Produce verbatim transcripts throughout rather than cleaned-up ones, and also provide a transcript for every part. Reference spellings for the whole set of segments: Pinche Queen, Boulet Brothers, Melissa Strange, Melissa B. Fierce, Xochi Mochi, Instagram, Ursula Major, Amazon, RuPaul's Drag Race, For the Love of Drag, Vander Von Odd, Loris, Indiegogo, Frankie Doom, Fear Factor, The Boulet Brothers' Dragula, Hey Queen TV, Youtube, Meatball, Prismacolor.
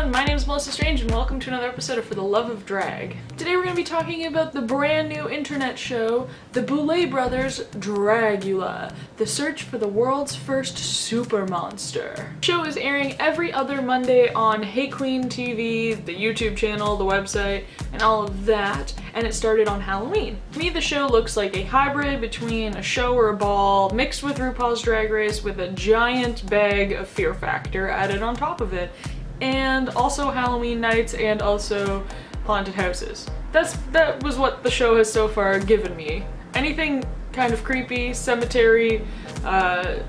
everyone, my name is Melissa Strange and welcome to another episode of For the Love of Drag. Today we're going to be talking about the brand new internet show, The Boulet Brothers' Dragula, the search for the world's first super monster. The show is airing every other Monday on Hey Queen T V, the YouTube channel, the website, and all of that, and it started on Halloween. To me, the show looks like a hybrid between a show or a ball mixed with RuPaul's Drag Race with a giant bag of Fear Factor added on top of it, and also Halloween nights and also haunted houses. That's that was what the show has so far given me. Anything kind of creepy, cemetery, uh,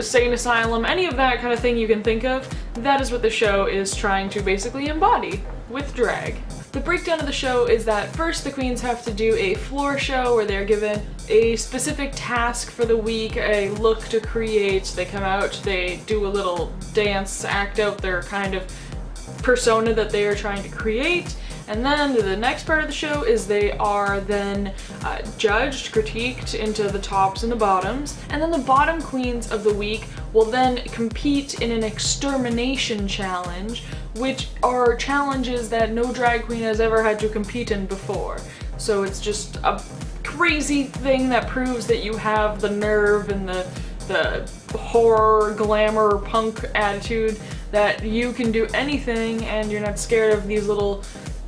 sane asylum, any of that kind of thing you can think of, that is what the show is trying to basically embody with drag. The breakdown of the show is that first the queens have to do a floor show where they're given a specific task for the week, a look to create. They come out, they do a little dance, act out their kind of persona that they are trying to create, and then the next part of the show is they are then uh, judged, critiqued into the tops and the bottoms, and then the bottom queens of the week will then compete in an extermination challenge, which are challenges that no drag queen has ever had to compete in before. So it's just a crazy thing that proves that you have the nerve and the, the horror, glamour, punk attitude that you can do anything and you're not scared of these little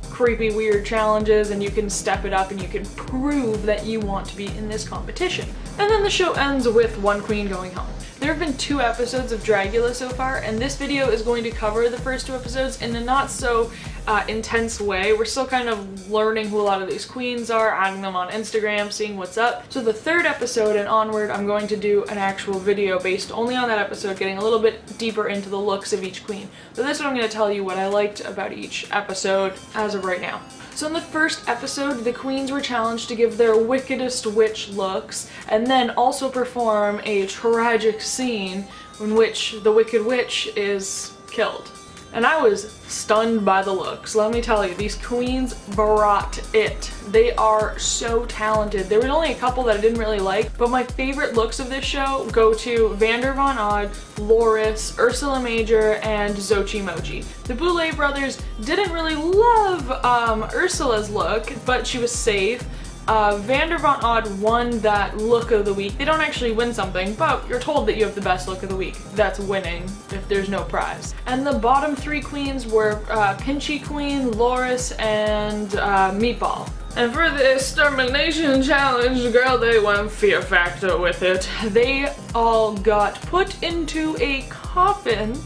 creepy, weird challenges, and you can step it up and you can prove that you want to be in this competition. And then the show ends with one queen going home. There have been two episodes of Dragula so far, and this video is going to cover the first two episodes in a not so uh, intense way. We're still kind of learning who a lot of these queens are, adding them on Instagram, seeing what's up. So the third episode and onward, I'm going to do an actual video based only on that episode, getting a little bit deeper into the looks of each queen. But this one I'm going to tell you what I liked about each episode as of right now. So in the first episode, the queens were challenged to give their wickedest witch looks and then also perform a tragic scene in which the Wicked Witch is killed. And I was stunned by the looks. Let me tell you, these queens brought it. They are so talented. There was only a couple that I didn't really like, but my favorite looks of this show go to Vander Von Odd, Loris, Ursula Major, and Xochi Mochi. The Boulet Brothers didn't really love um, Ursula's look, but she was safe. Uh, Vander Von Odd won that look of the week. They don't actually win something, but you're told that you have the best look of the week. That's winning if there's no prize. And the bottom three queens were uh, Pinche Queen, Loris, and uh, Meatball. And for the extermination challenge, girl, they went Fear Factor with it. They all got put into a coffin,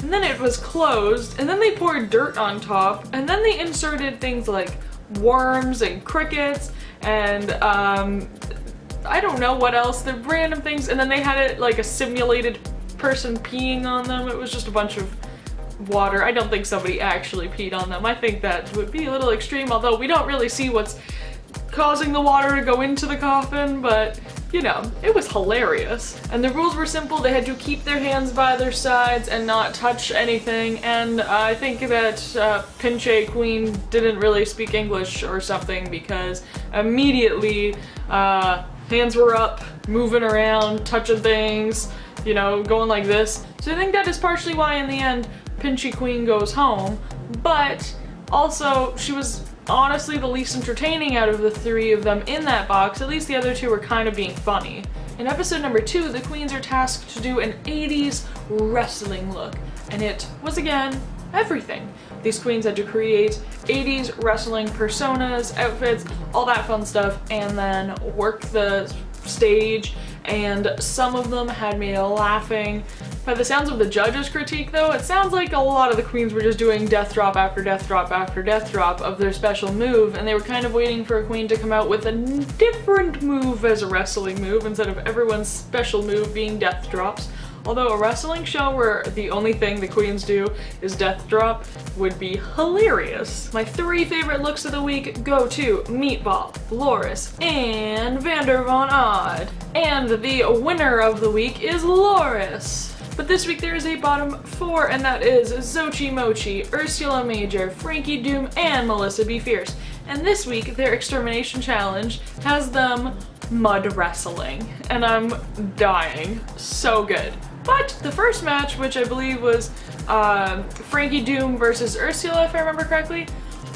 and then it was closed, and then they poured dirt on top, and then they inserted things like worms and crickets and um, I don't know what else, the random things, and then they had it like a simulated person peeing on them. It was just a bunch of water. I don't think somebody actually peed on them. I think that would be a little extreme, although we don't really see what's causing the water to go into the coffin, but you know, it was hilarious. And the rules were simple. They had to keep their hands by their sides and not touch anything, and uh, I think that uh, Pinche Queen didn't really speak English or something, because immediately uh, hands were up, moving around, touching things, you know, going like this. So I think that is partially why in the end Pinche Queen goes home, but also she was honestly the least entertaining out of the three of them in that box. At least the other two were kind of being funny. In episode number two, the queens are tasked to do an eighties wrestling look, and it was again everything. These queens had to create eighties wrestling personas, outfits, all that fun stuff, and then work the stage, and some of them had me laughing. By the sounds of the judges' critique, though, it sounds like a lot of the queens were just doing death drop after death drop after death drop of their special move, and they were kind of waiting for a queen to come out with a different move as a wrestling move instead of everyone's special move being death drops. Although a wrestling show where the only thing the queens do is death drop would be hilarious. My three favorite looks of the week go to Meatball, Loris, and Vander Von Odd. And the winner of the week is Loris. But this week there is a bottom four, and that is Xochi Mochi, Ursula Major, Frankie Doom, and Melissa B. Fierce. And this week their extermination challenge has them mud wrestling, and I'm dying. So good. But the first match, which I believe was uh, Frankie Doom versus Ursula, if I remember correctly,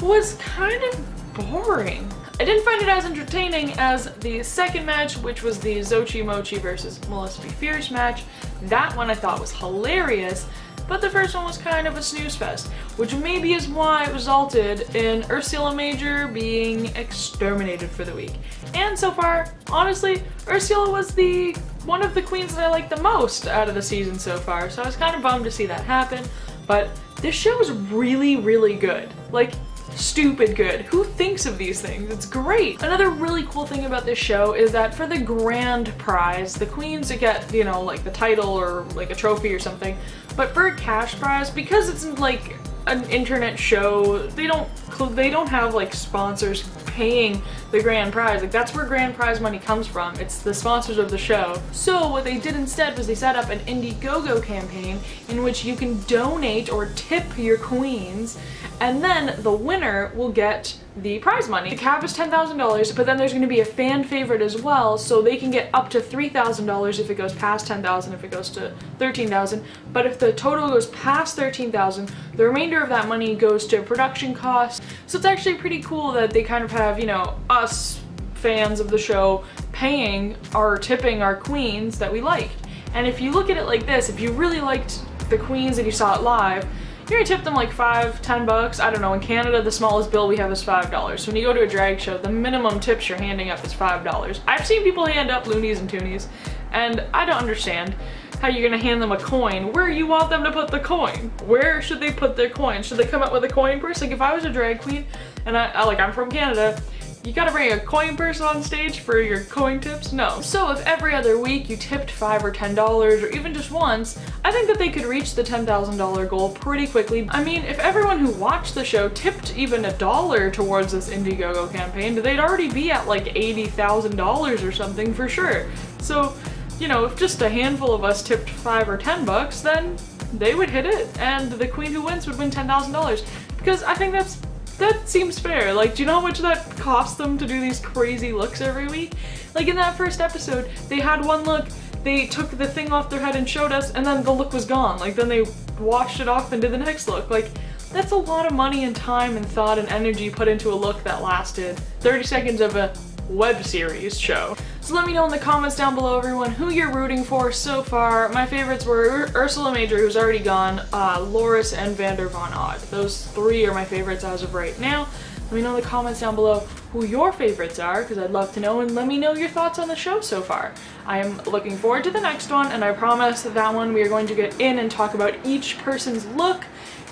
was kind of boring. I didn't find it as entertaining as the second match, which was the Xochi Mochi versus Melissa B. Fierce match. That one I thought was hilarious, but the first one was kind of a snooze fest, which maybe is why it resulted in Ursula Major being exterminated for the week. And so far, honestly, Ursula was the one of the queens that I liked the most out of the season so far, so I was kind of bummed to see that happen. But this show is really, really good. Like, stupid good. Who thinks of these things? It's great. Another really cool thing about this show is that for the grand prize, the queens get, you know, like the title or like a trophy or something, but for a cash prize, because it's like an internet show, they don't they don't have like sponsors paying the grand prize. Like, that's where grand prize money comes from. It's the sponsors of the show. So what they did instead was they set up an Indiegogo campaign in which you can donate or tip your queens, and then the winner will get the prize money. The cap is ten thousand dollars, but then there's gonna be a fan favorite as well, so they can get up to three thousand dollars if it goes past ten thousand, if it goes to thirteen thousand. But if the total goes past thirteen thousand, the remainder of that money goes to production costs. So it's actually pretty cool that they kind of have, you know, us fans of the show paying or tipping our queens that we liked. And if you look at it like this, if you really liked the queens and you saw it live, you're gonna tip them like five, ten bucks. I don't know, in Canada the smallest bill we have is five dollars. So when you go to a drag show, the minimum tips you're handing up is five dollars. I've seen people hand up loonies and toonies, and I don't understand how you're gonna hand them a coin. Where you want them to put the coin? Where should they put their coin? Should they come up with a coin purse? Like, if I was a drag queen, and I, I like I'm from Canada, you gotta bring a coin purse on stage for your coin tips? No. So if every other week you tipped five or ten dollars, or even just once, I think that they could reach the ten thousand dollar goal pretty quickly. I mean, if everyone who watched the show tipped even a dollar towards this Indiegogo campaign, they'd already be at like eighty thousand dollars or something for sure. So, you know, if just a handful of us tipped five or ten bucks, then they would hit it, and the queen who wins would win ten thousand dollars. Because I think that's That seems fair. Like, do you know how much that costs them to do these crazy looks every week? Like, in that first episode, they had one look, they took the thing off their head and showed us, and then the look was gone. Like, then they washed it off and did the next look. Like, that's a lot of money and time and thought and energy put into a look that lasted thirty seconds of a web series show. So let me know in the comments down below, everyone, who you're rooting for so far. My favorites were Ursula Major, who's already gone, uh, Loris, and Vander Von Odd. Those three are my favorites as of right now. Let me know in the comments down below who your favorites are, because I'd love to know, and let me know your thoughts on the show so far. I am looking forward to the next one, and I promise that, that one we are going to get in and talk about each person's look,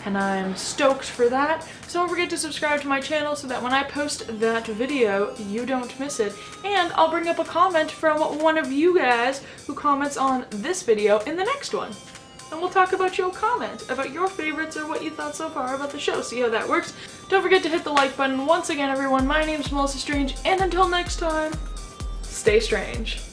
and I'm stoked for that. So don't forget to subscribe to my channel so that when I post that video, you don't miss it. And I'll bring up a comment from one of you guys who comments on this video in the next one. And we'll talk about your comment, about your favorites or what you thought so far about the show, see how that works. Don't forget to hit the like button. Once again, everyone, my name's Melissa Strange, and until next time, stay strange.